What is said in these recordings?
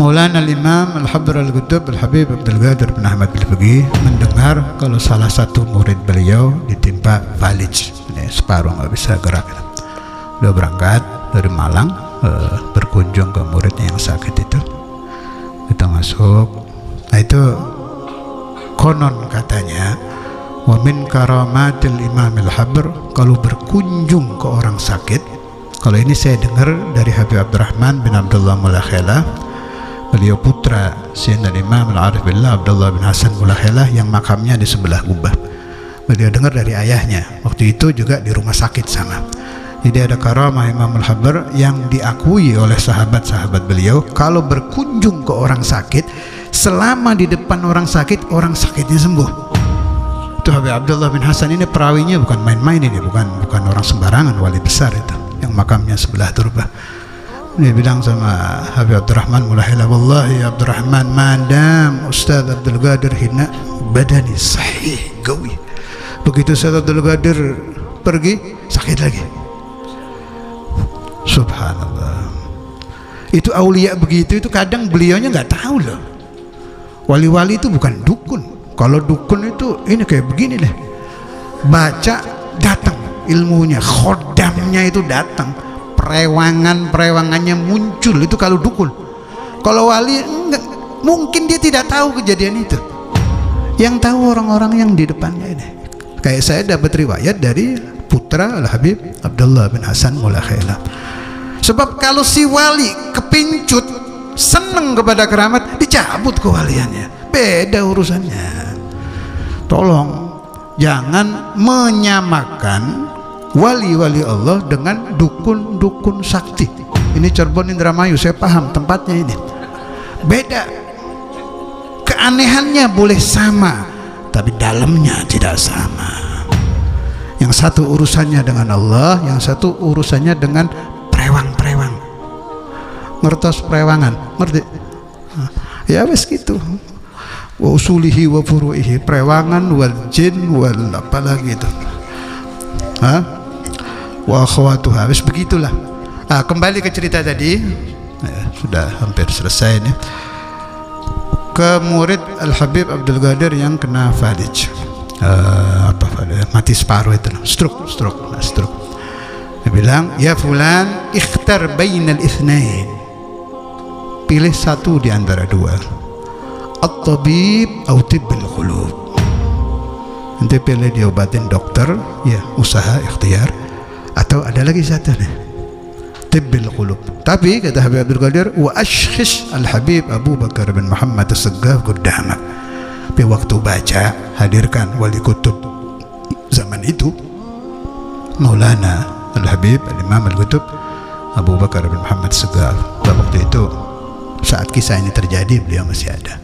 Maulana Al Imam Al Habbar Al Gutub Al Habib Abdul Qadir bin Ahmad Bilfaqih mendengar kalau salah satu murid beliau ditimpa valij, separuh nggak bisa gerak. Beliau berangkat dari Malang berkunjung ke muridnya yang sakit itu. Kita masuk. Nah itu konon katanya wa min karamatil Imam Al Habbar, kalau berkunjung ke orang sakit. Kalau ini saya dengar dari Habib Abdurrahman bin Abdullah Mulachela. Beliau putra Syekh Imam Al-arif Abdullah bin Hasan Mulaihalah yang makamnya di sebelah Gubah. Beliau dengar dari ayahnya. Waktu itu juga di rumah sakit sama. Jadi ada karamah Imam Al Habbar yang diakui oleh sahabat-sahabat beliau kalau berkunjung ke orang sakit, selama di depan orang sakitnya sembuh. Itu Habib Abdullah bin Hasan ini perawinya bukan main-main ini, bukan orang sembarangan, wali besar itu yang makamnya sebelah Turbah. Dia bilang sama Habib Abdurrahman Mulaihalah, wallahi Abdurrahman madam Ustaz Abdul Qadir hina badani sahih gawi, begitu Ustaz Abdul Qadir pergi sakit lagi. Subhanallah, itu aulia begitu itu kadang beliaunya nggak tahu loh. Wali-wali itu bukan dukun. Kalau dukun itu ini kayak begini deh, baca datang ilmunya, khodamnya itu datang, perewangannya muncul. Itu kalau dukun. Kalau wali enggak, mungkin dia tidak tahu kejadian itu. Yang tahu orang-orang yang di depannya ini. Kayak saya dapat riwayat dari putra Al-Habib Abdullah bin Hasan Mulaihalah. Sebab kalau si wali kepincut seneng kepada keramat, dicabut kewaliannya. Beda urusannya. Tolong jangan menyamakan wali-wali Allah dengan dukun-dukun sakti. Ini Cirebon, Indramayu, saya paham tempatnya ini. Beda. Keanehannya boleh sama, tapi dalamnya tidak sama. Yang satu urusannya dengan Allah, yang satu urusannya dengan prewang-prewang. Ngertos prewangan, ngerti? Ya wes gitu. Wa usulihi wa furuihi, prewangan wal jin wal apalagi itu. Wa akhwatuha, habis begitulah. Nah, kembali ke cerita tadi, sudah hampir selesai nih. Ke murid Al Habib Abdul Qadir yang kena valij, mati separuh itu, stroke. Dia bilang, ya fulan, ikhtar bainal ithnain, pilih satu di antara dua. At-tabib atau tibbil qulub. Nanti pilih diobatin dokter, ya usaha ikhtiar, atau ada lagi satu nih, tibbil qulub. Tapi kata Habib Abdul Qadir, wa ashkhish Al-Habib Abu Bakar bin Muhammad As-Sajjaf gudama. Tapi waktu baca hadirkan wali kutub zaman itu, Maulana Al-Habib Al-Imam Al-Gutub Abu Bakar bin Muhammad As-Sajjaf. Waktu itu saat kisah ini terjadi beliau masih ada.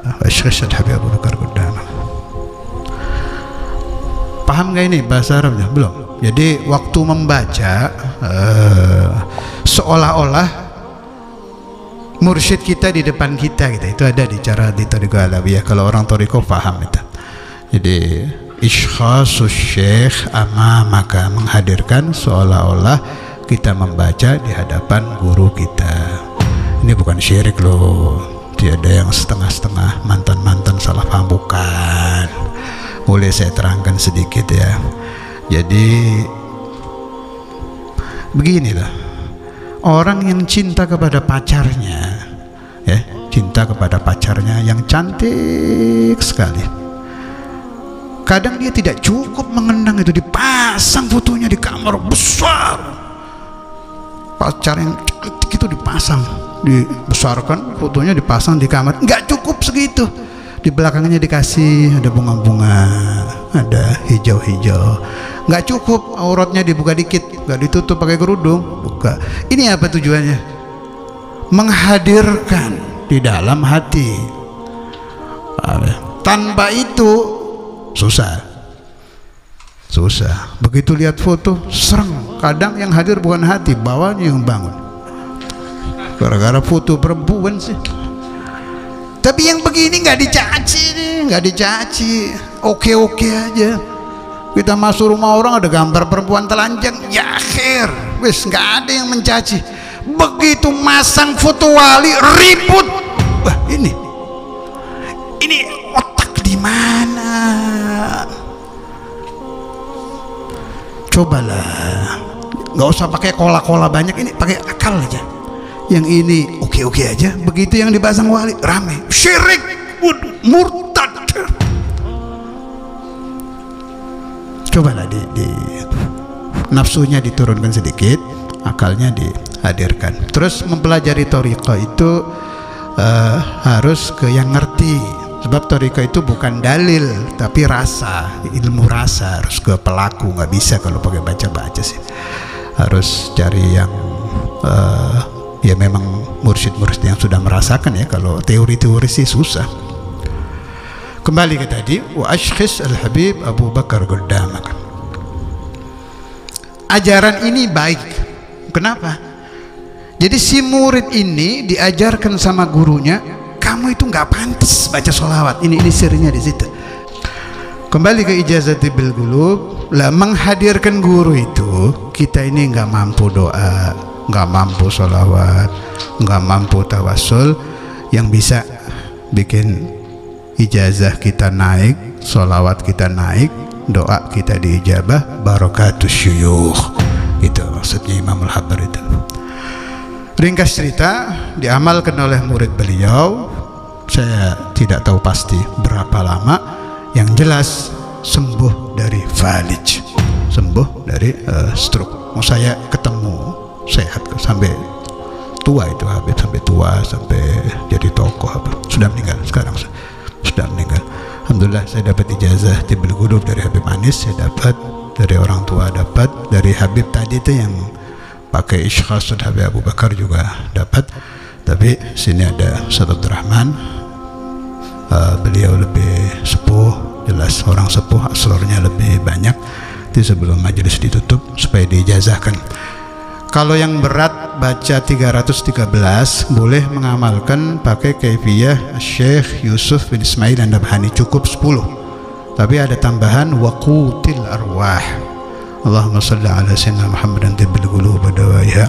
Wa ashkhish Al-Habib Abu Bakar gudama. Paham nggak ini bahasa Arabnya? Belum. Jadi waktu membaca seolah-olah mursyid kita di depan kita gitu. Itu ada di cara di Thariqah Alawiyah. Kalau orang Thariqah paham itu. Jadi isyhasus syekh amamaka, menghadirkan seolah-olah kita membaca di hadapan guru kita. Ini bukan syirik loh. Tiada yang setengah-setengah, mantan-mantan salah paham, bukan. Boleh saya terangkan sedikit ya. Jadi beginilah orang yang cinta kepada pacarnya, ya, cinta kepada pacarnya yang cantik sekali. Kadang dia tidak cukup mengenang itu, dipasang fotonya di kamar besar. Pacar yang cantik itu dipasang, dibesarkan fotonya, dipasang di kamar. Nggak cukup segitu. Di belakangnya dikasih ada bunga-bunga, ada hijau-hijau. Nggak cukup, auratnya dibuka dikit, nggak ditutup pakai kerudung, buka. Ini apa tujuannya? Menghadirkan di dalam hati. Tanpa itu susah. Begitu lihat foto serem. Kadang yang hadir bukan hati, bawahnya yang bangun. Gara-gara foto perempuan sih. Tapi yang begini nggak dicaci, oke aja. Kita masuk rumah orang ada gambar perempuan telanjang, ya akhir, wes nggak ada yang mencaci. begitu masang foto wali ribut. Wah, ini otak di mana? Cobalah, nggak usah pakai kola-kola banyak, ini pakai akal aja. Yang ini oke-oke aja, begitu yang dipasang wali rame, syirik, murtad. Cobalah di nafsunya diturunkan sedikit, akalnya dihadirkan. Terus mempelajari thariqah itu harus ke yang ngerti, sebab thariqah itu bukan dalil tapi rasa, ilmu rasa. Harus ke pelaku, nggak bisa kalau pakai baca-baca sih. Harus cari yang ya memang mursyid-mursyid yang sudah merasakan ya. Kalau teori-teori sih susah. Kembali ke tadi, wa ashkhis al-Habib Abu Bakar Gurdamak. Ajaran ini baik. Kenapa? Jadi si murid ini diajarkan sama gurunya, kamu itu nggak pantas baca sholawat. Ini sirinya di situ. Kembali ke Ijazah Tibbil Qulub, lah menghadirkan guru itu, kita ini nggak mampu doa, nggak mampu sholawat, nggak mampu tawasul. Yang bisa bikin ijazah kita naik, sholawat kita naik, doa kita diijabah, barakatus syuyuh. Itu maksudnya Imam Al Habbar itu. Ringkas cerita, diamalkan oleh murid beliau. Saya tidak tahu pasti berapa lama, yang jelas sembuh dari falij, sembuh dari stroke. Mau saya ketemu sehat sampai tua itu Habib, sampai tua, sampai jadi tokoh apa. Sudah meninggal sekarang, sudah meninggal. Alhamdulillah saya dapat ijazah Tibbil Qulub dari Habib Anis, saya dapat dari orang tua, dapat dari Habib tadi itu yang pakai isykhas Habib Abu Bakar juga dapat. Tapi sini ada Syekh Abdurrahman, beliau lebih sepuh, jelas orang sepuh, aslornya lebih banyak. Itu sebelum majelis ditutup supaya diijazahkan. Kalau yang berat baca 313 boleh mengamalkan pakai kaifiyah Syekh Yusuf bin Ismail dan Nabhani, cukup 10. Tapi ada tambahan waqutil arwah. Allahumma shalli ala sayyidina Muhammadin tibbil qulub wa dawaiha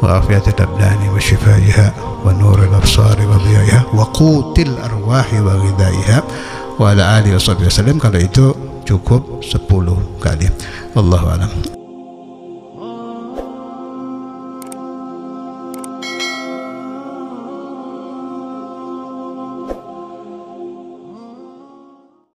wa afiyatil abdani wa shifaiha wa nuril absari wa dhiyaiha waqutil arwahi wa ghidaiha wa ala alihi wa sahbihi wasallam. Kalau itu cukup 10 kali. Wallahu a'lam.